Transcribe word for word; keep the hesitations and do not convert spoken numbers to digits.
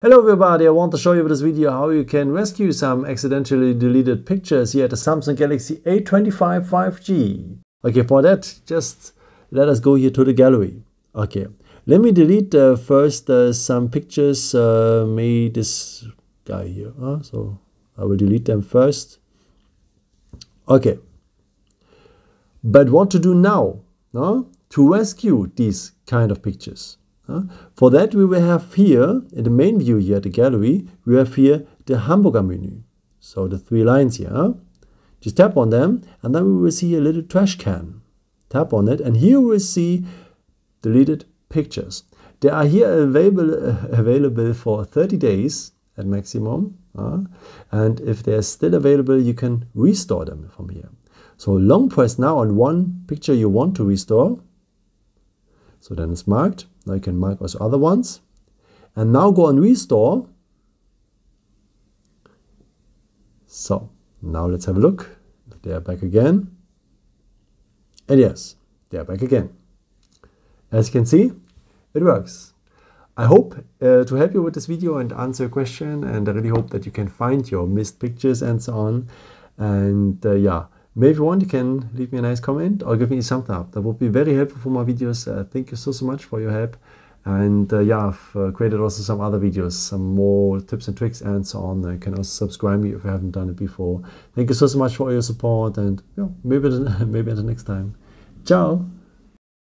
Hello everybody, I want to show you in this video how you can rescue some accidentally deleted pictures here at the Samsung Galaxy A twenty-five five G. Okay, for that, just let us go here to the gallery. Okay, let me delete uh, first uh, some pictures, uh, made this guy here. Huh? So I will delete them first. Okay, but what to do now, huh? To rescue these kind of pictures? Uh, for that we will have here, in the main view here at the gallery, we have here the hamburger menu. So the three lines here. Huh? Just tap on them and then we will see a little trash can. Tap on it and here we will see deleted pictures. They are here available, uh, available for thirty days at maximum. Uh, and if they are still available, you can restore them from here. So long press now on one picture you want to restore. So then it's marked. Now you can mark also other ones. And now go on restore. So now let's have a look. They are back again. And yes, they are back again. As you can see, it works. I hope uh, to help you with this video and answer your question. And I really hope that you can find your missed pictures and so on. And uh, yeah. Maybe if you want, you can leave me a nice comment or give me a thumbs up. That would be very helpful for my videos. Uh, thank you so, so much for your help. And uh, yeah, I've uh, created also some other videos, some more tips and tricks and so on. You can also subscribe me if you haven't done it before. Thank you so, so much for your support. And yeah, maybe, maybe until next time. Ciao.